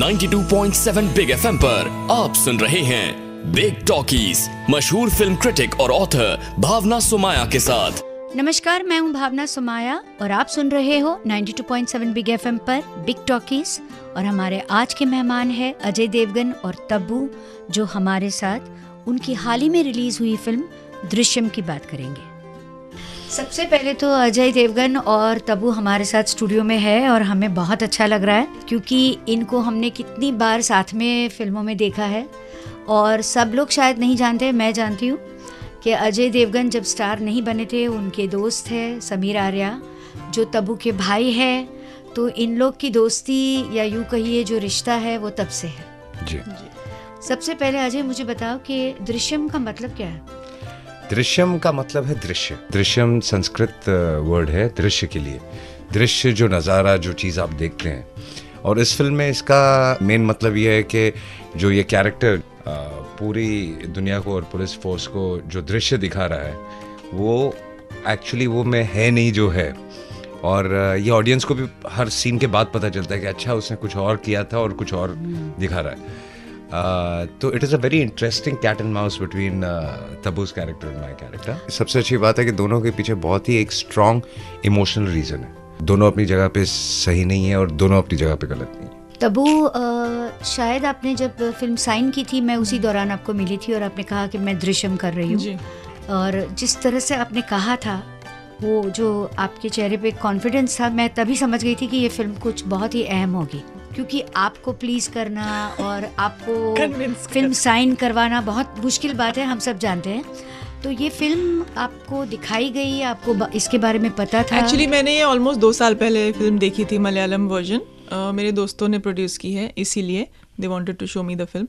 92.7 Big FM पर आप सुन रहे हैं बिग टॉकीज, मशहूर फिल्म क्रिटिक और ऑथर भावना सुमाया के साथ। नमस्कार, मैं हूं भावना सुमाया और आप सुन रहे हो 92.7 बिग एफएम पर बिग टॉकीज। और हमारे आज के मेहमान हैं अजय देवगन और तब्बू, जो हमारे साथ उनकी हाल ही में रिलीज हुई फिल्म दृश्यम की बात करेंगे। सबसे पहले तो अजय देवगन और तब्बू हमारे साथ स्टूडियो में है और हमें बहुत अच्छा लग रहा है, क्योंकि इनको हमने कितनी बार साथ में फिल्मों में देखा है। और सब लोग शायद नहीं जानते, मैं जानती हूँ कि अजय देवगन जब स्टार नहीं बने थे, उनके दोस्त हैं समीर आर्या, जो तब्बू के भाई हैं। तो इन लोग की दोस्ती या यूँ कहिए जो रिश्ता है वो तब से है। जी। सबसे पहले अजय, मुझे बताओ कि दृश्यम का मतलब क्या है? दृश्यम का मतलब है दृश्य। दृश्यम संस्कृत वर्ड है दृश्य के लिए। दृश्य जो नज़ारा, जो चीज़ आप देखते हैं। और इस फिल्म में इसका मेन मतलब ये है कि जो ये कैरेक्टर पूरी दुनिया को और पुलिस फोर्स को जो दृश्य दिखा रहा है, वो एक्चुअली वो में है नहीं जो है। और ये ऑडियंस को भी हर सीन के बाद पता चलता है कि अच्छा, उसने कुछ और किया था और कुछ और दिखा रहा है। तो it is a very interesting cat and mouse between Tabu's character and my character. सबसे अच्छी बात है कि दोनों के पीछे बहुत ही एक स्ट्रॉन्ग इमोशनल रीज़न है। दोनों अपनी जगह पे सही नहीं है और दोनों अपनी जगह पे गलत नहीं है। तब्बू, शायद आपने जब फिल्म साइन की थी, मैं उसी दौरान आपको मिली थी और आपने कहा कि मैं दृश्यम कर रही हूँ। और जिस तरह से आपने कहा था, वो जो आपके चेहरे पे कॉन्फिडेंस था, मैं तभी समझ गई थी कि ये फिल्म कुछ बहुत ही अहम होगी, क्योंकि आपको प्लीज़ करना और आपको फिल्म साइन करवाना बहुत मुश्किल बात है, हम सब जानते हैं। तो ये फिल्म आपको दिखाई गई, आपको इसके बारे में पता था? एक्चुअली मैंने ये ऑलमोस्ट 2 साल पहले फिल्म देखी थी, मलयालम वर्जन। मेरे दोस्तों ने प्रोड्यूस की है, इसीलिए they wanted to show me the film.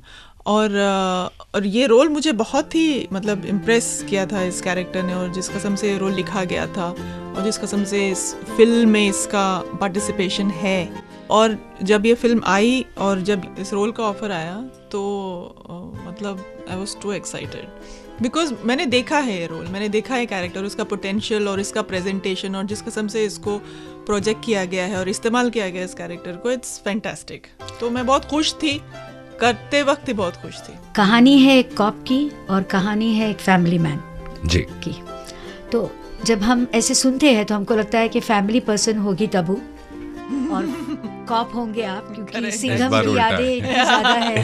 और ये रोल मुझे बहुत ही मतलब इम्प्रेस किया था इस कैरेक्टर ने, और जिस कसम से रोल लिखा गया था और जिस कसम से इस फिल्म में इसका पार्टिसिपेशन है। और जब ये फिल्म आई और जब इस रोल का ऑफर आया, तो मतलब I was too excited, because मैंने देखा है ये रोल, मैंने देखा है कैरेक्टर, उसका पोटेंशियल और इसका प्रेजेंटेशन और जिस कसम से इसको प्रोजेक्ट किया गया है और इस्तेमाल किया गया है इस कैरेक्टर को, इट्स फैंटास्टिक। तो मैं बहुत खुश थी, करते वक्त ही बहुत खुश थी। कहानी है एक कॉप की और कहानी है एक फैमिली मैन जी की। तो जब हम ऐसे सुनते हैं तो हमको लगता है कि फैमिली पर्सन होगी तब्बू और कॉप होंगे आप, क्योंकि सिंघम की यादें ज़्यादा है हमारे।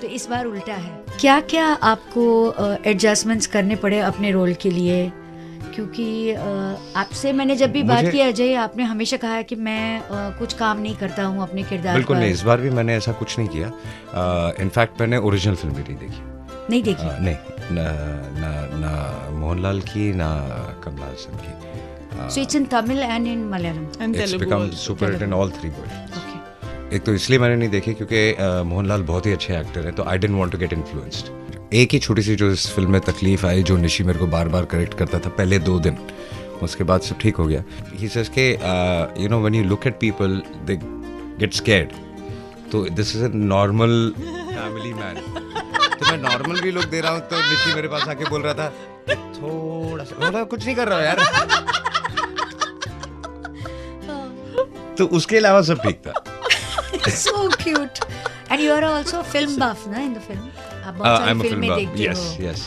तो इस बार उल्टा है। क्या क्या आपको एडजस्टमेंट्स करने पड़े अपने रोल के लिए? क्योंकि आपसे मैंने जब भी बात की अजय, आपने हमेशा कहा है कि मैं कुछ काम नहीं करता हूँ अपने किरदार पर। बिल्कुल नहीं, इस बार भी मैंने ऐसा कुछ नहीं किया। इनफैक्ट मैंने ओरिजिनल फिल्म भी नहीं देखी। नहीं, ना मोहनलाल की, ना कमलाल सिंह की। So it's in Tamil and in Malayalam. And it's become super hit in all 3 versions. Okay. एक तो इसलिए मैंने नहीं देखी क्योंकि मोहनलाल बहुत ही अच्छे एक्टर हैं, तो I didn't want to get influenced. एक ही छोटी सी जो इस फिल्म में तकलीफ आई, जो निशी मेरे को बार बार करेक्ट करता था पहले 2 दिन, उसके बाद सब ठीक हो गया। He says कि you know when you look at people they get scared. तो this is a normal family man. तो मैं नॉर्मल भी लुक दे रहा हूँ, तो निशी मेरे पास आके बोल रहा था थोड़ा सा, बोला कुछ नहीं कर रहा यार। तो उसके अलावा सब ठीक था। So cute. And you are also film buff ना in the film? आप बहुत सारी फिल्में देखते हो। Yes.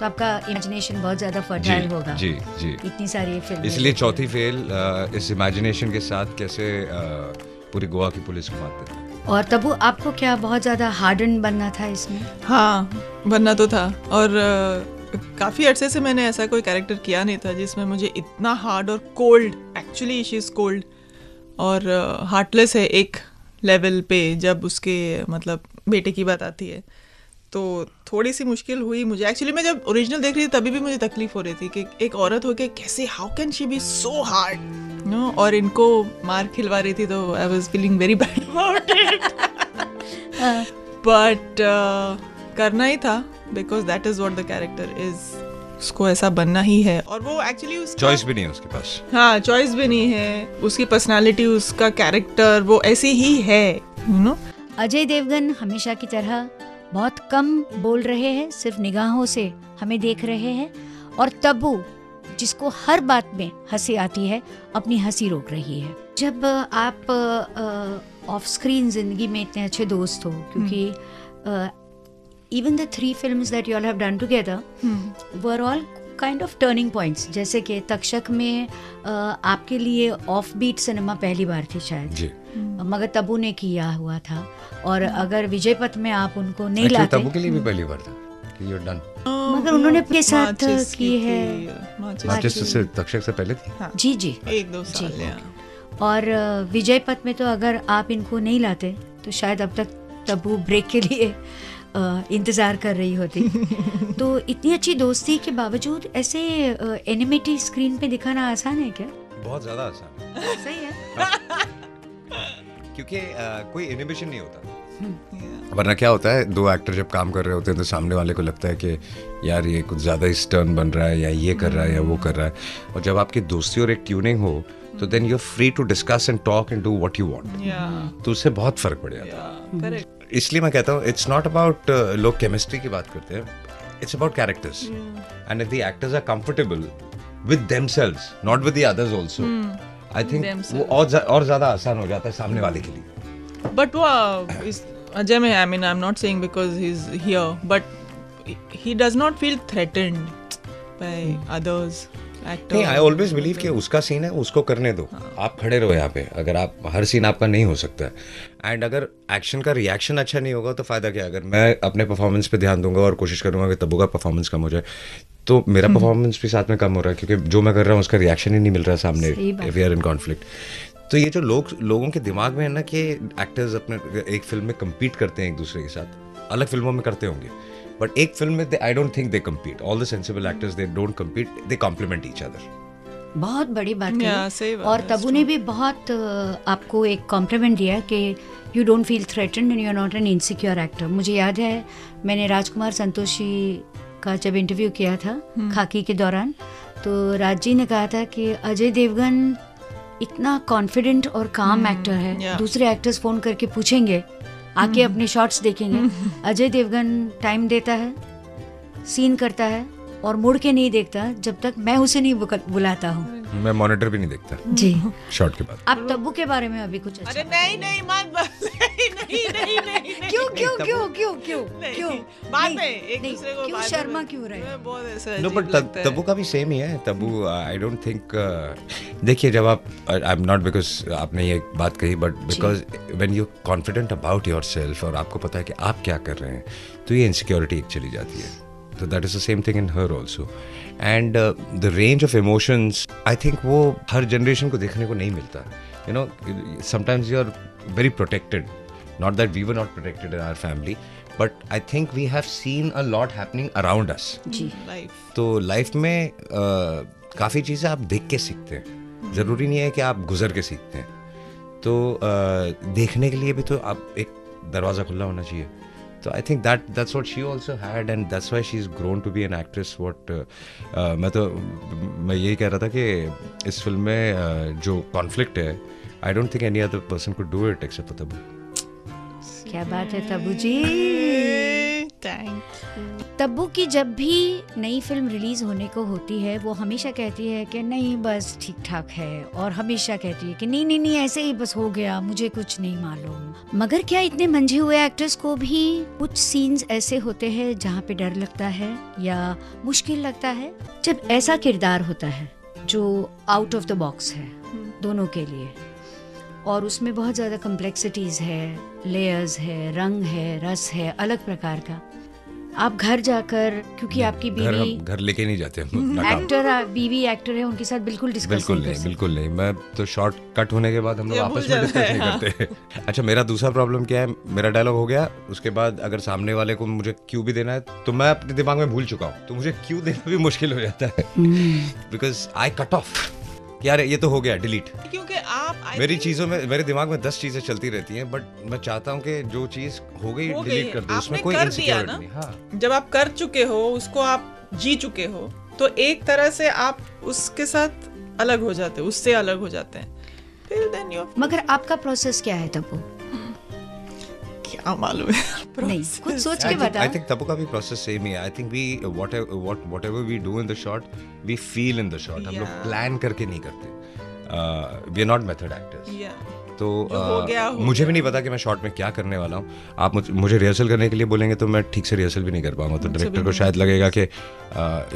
तो आपका imagination बहुत ज़्यादा fertile होगा। जी। इतनी सारी फिल्में। इसलिए चौथी फेल इस imagination के साथ कैसे पूरी गोवा की पुलिस को मारते थे। और तब्बू, आपको क्या बहुत ज़्यादा हार्डन बनना था इसमें? हाँ, बनना तो था। और काफ़ी अरसे से मैंने ऐसा कोई कैरेक्टर किया नहीं था जिसमें मुझे इतना हार्ड और cold, actually she is cold और हार्टलेस है एक लेवल पे। जब उसके मतलब बेटे की बात आती है तो थोड़ी सी मुश्किल हुई मुझे। एक्चुअली मैं जब ओरिजिनल देख रही थी तभी भी मुझे तकलीफ हो रही थी कि एक औरत होके कैसे, how can she be so hard no, और इनको मार खिलवा रही थी, तो I was feeling very bad about it. But करना ही था, because that is what the character is, उसको ऐसा बनना ही है। और वो एक्चुअली चॉइस भी नहीं है उसके पास। हाँ, चॉइस भी नहीं है, उसकी पर्सनालिटी, उसका कैरेक्टर वो ऐसी ही है, यू नो। अजय देवगन हमेशा की तरह बहुत कम बोल रहे हैं, सिर्फ निगाहों से हमें देख रहे हैं। और तब्बू, जिसको हर बात में हंसी आती है, अपनी हंसी रोक रही है। जब आप ऑफ स्क्रीन जिंदगी में इतने अच्छे दोस्त हो, क्योंकि even the three films that you all have done together were all kind of turning points. जैसे कि तक्षक में आपके लिए ऑफ बीट सिनेमा पहली बार थी शायद जी. मगर तब्बू ने किया हुआ था, और अगर विजय पथ में आप उनको नहीं लाते, तब्बू के लिए भी पहली बार था कि you're done, मगर उन्होंने के साथ की है माचिस से तक्षक से पहले थी जी जी 1-2 साल. और विजय पथ में तो अगर आप इनको नहीं लाते तो शायद अब तक तब्बू ब्रेक के लिए इंतज़ार कर रही होती. तो इतनी अच्छी दोस्ती के बावजूद ऐसे एनिमेटी स्क्रीन पे दिखाना आसान है क्या? बहुत ज़्यादा आसान है. सही है, क्योंकि कोई इनहिबिशन नहीं होता. वरना क्या होता है, दो एक्टर जब काम कर रहे होते हैं तो सामने वाले को लगता है कि यार ये कुछ ज़्यादा ही स्टर्न बन रहा है, या ये कर रहा है या वो कर रहा है. और जब आपकी दोस्ती और एक ट्यूनिंग हो तो then you are free to discuss and talk and do what you want. तो उससे बहुत फर्क पड़ जाता है. इसलिए मैं कहता हूँ इट्स नॉट अबाउट लोग केमिस्ट्री की बात करते हैं, it's about characters. And if the actors are comfortable with themselves, not with the others also, I think वो और ज्यादा आसान हो जाता है सामने वाले के लिए. बट वो अजय में, I mean I am not saying because he is here, but he does not feel threatened by others. नहीं, आई ऑलवेज बिलीव कि उसका सीन है, उसको करने दो. आप खड़े रहो यहाँ पे. अगर आप हर सीन आपका नहीं हो सकता है, एंड अगर एक्शन का रिएक्शन अच्छा नहीं होगा तो फ़ायदा क्या. अगर मैं अपने परफॉर्मेंस पे ध्यान दूंगा और कोशिश करूँगा कि तब्बू का परफॉर्मेंस कम हो जाए, तो मेरा परफॉर्मेंस भी साथ में कम हो रहा है, क्योंकि जो मैं कर रहा हूँ उसका रिएक्शन ही नहीं मिल रहा सामने. If we are in conflict, तो ये जो लोगों के दिमाग में है ना कि एक्टर्स अपने एक फिल्म में कम्पीट करते हैं एक दूसरे के साथ. अलग फिल्मों में करते होंगे, बट एक फिल्म में I don't think they compete. All the sensible actors they don't compete, they complement each other. बहुत बड़ी बात है. और तब्बू ने भी बहुत आपको एक कॉम्प्लीमेंट दिया कि you don't feel threatened and you are not an insecure actor. मुझे याद है मैंने राजकुमार संतोषी का जब इंटरव्यू किया था खाकी के दौरान, तो राज जी ने कहा था कि अजय देवगन इतना कॉन्फिडेंट और काम एक्टर है, दूसरे एक्टर्स फ़ोन करके पूछेंगे, आके अपने शॉट्स देखेंगे. अजय देवगन टाइम देता है, सीन करता है और मुड़ के नहीं देखता जब तक मैं उसे नहीं बुलाता हूँ. मैं मॉनिटर भी नहीं देखता जी शॉट के बाद. आप तब्बू के बारे में अभी कुछ अच्छा. अरे नहीं नहीं मत बस नहीं नहीं नहीं क्यों क्यों क्यों क्यों क्यों क्यों बाद में एक दूसरे को क्यों शर्मा क्यों रहे. बहुत ऐसा नो, बट तब्बू का भी सेम ही है. तब्बू आई डोंट थिंक, देखिए जब आप, आई एम नॉट बिकॉज आपने ये बात कही, but because when you confident about yourself और आपको पता है कि आप क्या कर रहे हैं, तो ये इनसिक्योरिटी एक चली जाती है. So that is the same thing in her also, and the range of emotions, I think वो हर generation को देखने को नहीं मिलता. You know, sometimes you are very protected. Not that we were not protected in our family, but I think we have seen a lot happening around us. Ji. Life. तो life में काफ़ी चीज़ें आप देख के सीखते हैं. ज़रूरी नहीं है कि आप गुजर के सीखते हैं. तो देखने के लिए भी तो आप एक दरवाज़ा खुला होना चाहिए. So I think that's what she also had, and that's why she's grown to be an actress. What मैं यही कह रहा था कि इस फिल्म में जो कॉन्फ्लिक्ट है, I don't think any other person could do it except for Tabu. क्या बात है तब्बू जी. Thanks. तब्बू की जब भी नई फिल्म रिलीज होने को होती है, वो हमेशा कहती है कि नहीं बस ठीक ठाक है, और हमेशा कहती है कि नहीं नहीं नहीं ऐसे ही बस हो गया, मुझे कुछ नहीं मालूम. मगर क्या इतने मंझे हुए एक्टर्स को भी कुछ सीन्स ऐसे होते हैं जहाँ पे डर लगता है या मुश्किल लगता है, जब ऐसा किरदार होता है जो आउट ऑफ द बॉक्स है दोनों के लिए, और उसमें बहुत ज़्यादा कम्प्लेक्सिटीज़ है, लेयर्स है, रंग है, रस है अलग प्रकार का. आप घर जाकर, क्योंकि आपकी बीवी घर लेके नहीं जाते, एक्टर बीवी एक्टर है उनके साथ बिल्कुल डिस्कस बिल्कुल नहीं. मैं तो शॉर्ट कट होने के बाद हम लोग आपस में डिस्कस नहीं करते. अच्छा, मेरा दूसरा प्रॉब्लम क्या है, मेरा डायलॉग हो गया, उसके बाद अगर सामने वाले को मुझे क्यू भी देना है तो मैं अपने दिमाग में भूल चुका हूँ, तो मुझे क्यू देना भी मुश्किल हो जाता है बिकॉज आई कट ऑफ. यार ये तो हो गया डिलीट, क्योंकि आप मेरी चीज़ों में, मेरे दिमाग में 10 चीज़ें चलती रहती हैं, बट मैं चाहता हूँ कि जो चीज़ हो गई डिलीट कर दो, उसमें कोई इनसिक्योरिटी नहीं. हाँ, जब आप कर चुके हो, उसको आप जी चुके हो, तो एक तरह से आप उसके साथ अलग हो जाते, उससे अलग हो जाते हैं. मगर आपका प्रोसेस क्या है तब्बू? क्या मालूम है, नहीं कुछ सोच के बताओ. आई थिंक तब्बू का भी प्रोसेस सेम ही है. I think we whatever we do in the shot we feel in the shot. हम लोग प्लान करके नहीं करते, we are not method actors. तो मुझे भी नहीं पता कि मैं शॉर्ट में क्या करने वाला हूँ। आप मुझे रिहर्सल करने के लिए बोलेंगे तो मैं ठीक से रिहर्सल भी नहीं कर पाऊंगा, तो डायरेक्टर को शायद लगेगा कि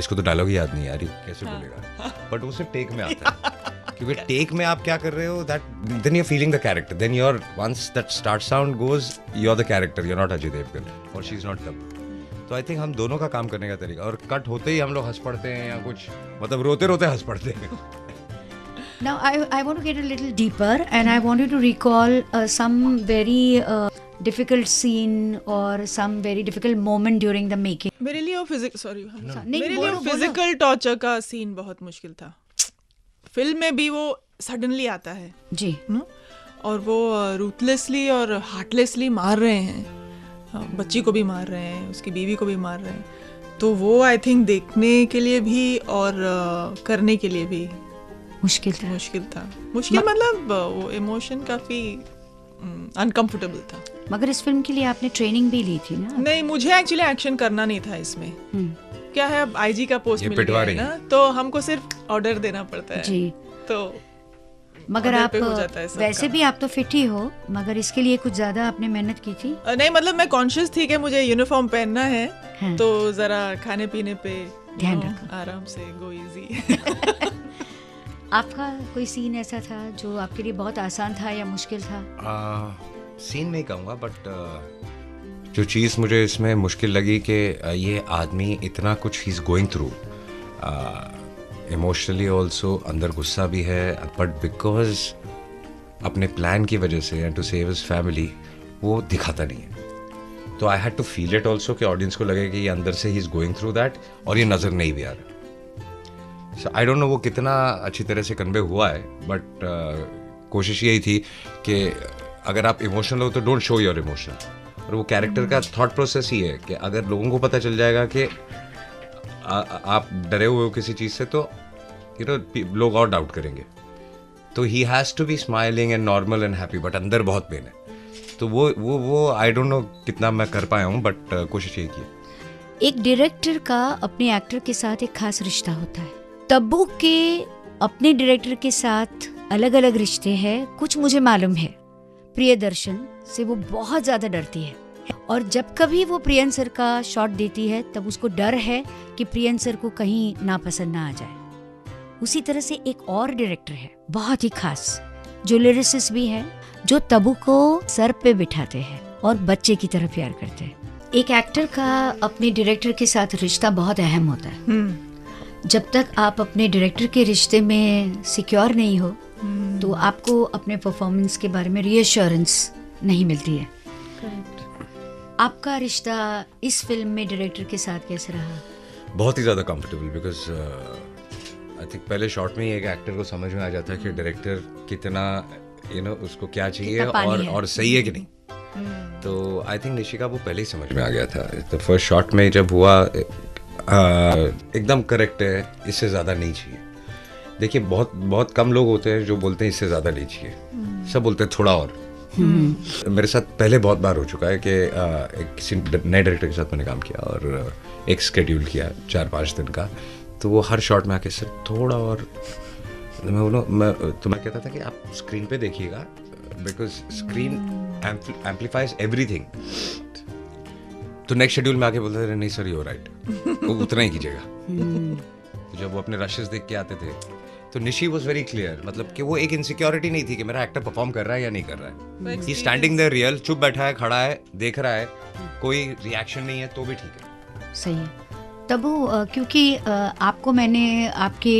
इसको तो डायलॉग ही याद नहीं आ रही, कैसे बोलेगा। बट वो सिर्फ टेक में आता है, क्योंकि टेक में आप क्या कर रहे हो, that then you are feeling the character, then your once that start sound goes, you are the character, you are not Ajay Devgan और शी इज़ नॉट तब्बू। तो आई थिंक हम दोनों का काम करने का तरीका, और कट होते ही हम लोग हंस पड़ते हैं या कुछ, मतलब रोते रोते हंस पड़ते हैं। Now I want to get a little deeper and I want you to recall some very difficult scene or some very difficult moment during the making. मेरे लिए वो फिजिकल टॉर्चर का सीन बहुत मुश्किल था। फिल्म में भी वो सडनली आता है जी, और वो रूथलेसली और हार्टलेसली मार रहे हैं, बच्ची को भी मार रहे हैं, उसकी बीवी को भी मार रहे हैं, तो वो आई थिंक देखने के लिए भी और करने के लिए भी मुश्किल था। मतलब वो इमोशन काफ़ी अनकंफर्टेबल था। मगर इस फिल्म के लिए आपने ट्रेनिंग भी ली थी ना? नहीं, मुझे एक्चुअली एक्शन करना नहीं था इसमें। क्या है, अब आईजी का पोस्ट मिल गया है ना, तो हमको सिर्फ ऑर्डर देना पड़ता है जी। तो मगर आप वैसे भी आप तो फिट ही हो, मगर इसके लिए कुछ ज्यादा आपने मेहनत की थी? नहीं, मतलब मैं कॉन्शियस थी कि मुझे यूनिफॉर्म पहनना है, हाँ। तो जरा खाने पीने पे ध्यान रखो, आराम से, गो इजी। आपका कोई सीन ऐसा था जो आपके लिए बहुत आसान था या मुश्किल था? सीन नहीं कहूँगा, बट जो चीज़ मुझे इसमें मुश्किल लगी कि ये आदमी इतना कुछ ही is going through, emotionally also, अंदर गुस्सा भी है, बट बिकॉज अपने प्लान की वजह से and to save his family वो दिखाता नहीं है। तो I had to feel it also कि ऑडियंस को लगे कि ये अंदर से ही इज़ गोइंग थ्रू दैट, और ये नज़र नहीं भी आ रहा। सो आई डोंट नो वो कितना अच्छी तरह से कन्वे हुआ है, बट कोशिश यही थी कि अगर आप इमोशनल हो तो डोंट शो योर इमोशन। और वो कैरेक्टर का थाट प्रोसेस ही है कि अगर लोगों को पता चल जाएगा कि आप डरे हुए हो किसी चीज़ से, तो यू नो लोग और डाउट करेंगे। तो he has to be smiling and normal and happy, but अंदर बहुत पेन है। तो वो आई डोंट नो कितना मैं कर पाया हूँ, बट कोशिश यही की। एक डायरेक्टर का अपने एक्टर के साथ एक खास रिश्ता होता है। तब्बू के अपने डायरेक्टर के साथ अलग अलग रिश्ते हैं। कुछ मुझे मालूम है, प्रियदर्शन से वो बहुत ज़्यादा डरती है, और जब कभी वो प्रियन सर का शॉट देती है तब उसको डर है कि प्रियन सर को कहीं नापसंद ना आ जाए। उसी तरह से एक और डायरेक्टर है बहुत ही खास, जो लिरिसिस्ट भी है, जो तब्बू को सर पे बिठाते हैं और बच्चे की तरह प्यार करते हैं। एक एक्टर का अपने डायरेक्टर के साथ रिश्ता बहुत अहम होता है। जब तक आप अपने डायरेक्टर के रिश्ते में सिक्योर नहीं हो तो आपको अपने परफॉर्मेंस के बारे में रीअश्योरेंस नहीं मिलती है। आपका रिश्ता इस फिल्म में डायरेक्टर के साथ कैसे रहा? बहुत ही ज़्यादा कंफर्टेबल, बिकॉज आई थिंक पहले शॉट में ही एक एक्टर को समझ में आ जाता है कि डायरेक्टर कितना उसको क्या चाहिए और सही है कि नहीं। तो आई थिंक निशिका वो पहले ही समझ में आ गया था। तो फर्स्ट शॉट में जब हुआ एकदम करेक्ट है, इससे ज़्यादा नहीं चाहिए। देखिए बहुत कम लोग होते हैं जो बोलते हैं इससे ज़्यादा नहीं चाहिए, सब बोलते हैं थोड़ा और। मेरे साथ पहले बहुत बार हो चुका है कि किसी नए डायरेक्टर के साथ मैंने काम किया और एक स्केड्यूल किया 4-5 दिन का, तो वो हर शॉट में आके सर थोड़ा और, मैं कहता था कि आप स्क्रीन पे देखिएगा, बिकॉज स्क्रीन एम्पलीफाइज एवरीथिंग। तो नेक्स्ट शेड्यूल में आके बोलते थे नहीं सर यू आर राइट, उतना ही कीजिएगा। जब वो अपने रशेस देख के आते थे तो निशी वाज वेरी क्लियर, मतलब कि वो एक इनसिक्योरिटी नहीं थी कि मेरा एक्टर परफॉर्म कर रहा है या नहीं कर रहा है। ही स्टैंडिंग देयर रियल, चुप बैठा है, खड़ा है, देख रहा है, कोई रिएक्शन नहीं है तो भी ठीक है, सही है। तब्बू, क्योंकि आपको मैंने आपके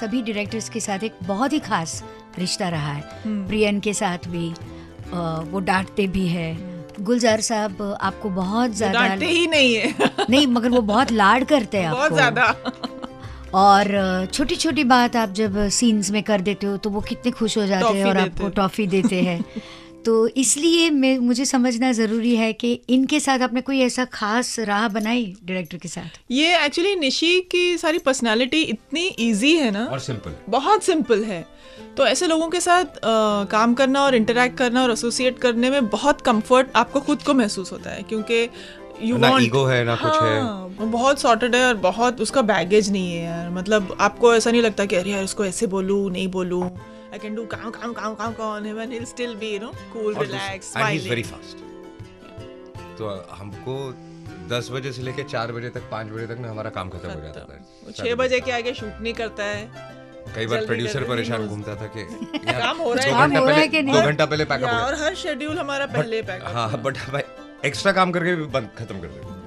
सभी डायरेक्टर्स के साथ एक बहुत ही खास रिश्ता रहा है। प्रियन के साथ भी वो डांटते भी है, गुलज़ार साहब आपको बहुत ज्यादा डांटते ही नहीं है नहीं, मगर वो बहुत लाड करते हैं आपको बहुत ज्यादा, और छोटी छोटी बात आप जब सीन्स में कर देते हो तो वो कितने खुश हो जाते हैं और आपको टॉफ़ी देते हैं। तो इसलिए मुझे समझना ज़रूरी है कि इनके साथ आपने कोई ऐसा खास राह बनाई डायरेक्टर के साथ? ये एक्चुअली निशी की सारी पर्सनालिटी इतनी इजी है ना और सिंपल, बहुत सिंपल है, तो ऐसे लोगों के साथ काम करना और इंटरेक्ट करना और एसोसिएट करने में बहुत कम्फर्ट आपको खुद को महसूस होता है, क्योंकि ना ईगो है ना कुछ है, बहुत सॉर्टेड है और बहुत उसका बैगेज नहीं है यार। मतलब आपको ऐसा नहीं लगता कि अरे यार इसको ऐसे बोलूं नहीं बोलूं, I can do count on him and he'll still be, you know, cool, relaxed, smiling. And he's very fast. तो हमको 10 बजे से लेके 4 बजे तक 5 बजे तक में हमारा काम खत्म हो जाता है। वो 6 बजे के आगे शूट नहीं करता है। कई बार प्रोड्यूसर परेशान घूमता था कि काम हो रहा है कि नहीं, 2 घंटा पहले पैकअप हो गया और हर शेड्यूल हमारा पहले पैकअप। हां, बट भाई एक्स्ट्रा काम करके भी बंद खत्म कर देते हैं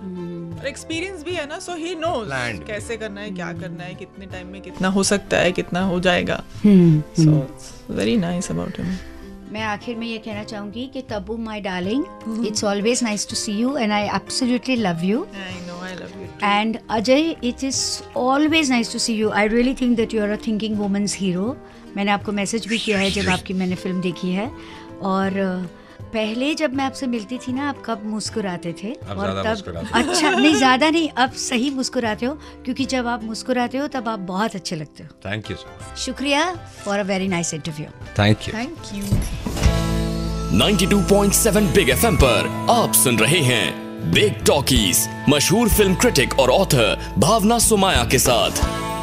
और एक्सपीरियंस भी है ना, सो ही नोज कैसे करना है, क्या करना है, कितने टाइम में कितना हो सकता है, कितना हो जाएगा। So very nice about him. मैं आखिर में ये कहना चाहूंगी कि Tabu my darling, it's always nice to see you and I absolutely love you. I know I love you too. And Ajay, it is always nice to see you. I really think that you are a thinking woman's hero. मैंने आपको message भी किया है जब आपकी मैंने film देखी है, और पहले जब मैं आपसे मिलती थी ना, आप कब मुस्कुराते थे, और तब अच्छा नहीं, ज्यादा नहीं, अब सही मुस्कुराते हो, क्योंकि जब आप मुस्कुराते हो तब आप बहुत अच्छे लगते हो। Thank you so much. शुक्रिया for a very nice interview. Thank you. Thank you. 92.7 Big FM पर आप सुन रहे हैं बिग टॉकीज, मशहूर फिल्म क्रिटिक और ऑथर भावना सुमाया के साथ।